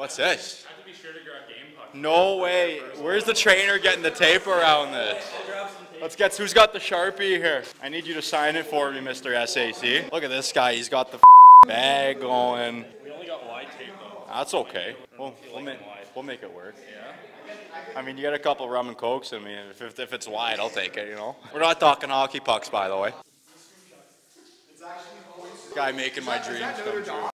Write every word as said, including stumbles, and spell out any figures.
What's this? I have to be sure to grab Game Puck. No way. Where's the trainer getting the tape around this? Let's get, who's got the Sharpie here? I need you to sign it for me, Mister S A C. Look at this guy. He's got the bag going. We only got wide tape though. That's okay. We'll, we'll, make, we'll make it work. Yeah. I mean, you got a couple rum and cokes. I mean, if, if, if it's wide, I'll take it, you know? We're not talking hockey pucks, by the way. Guy making my dreams come true.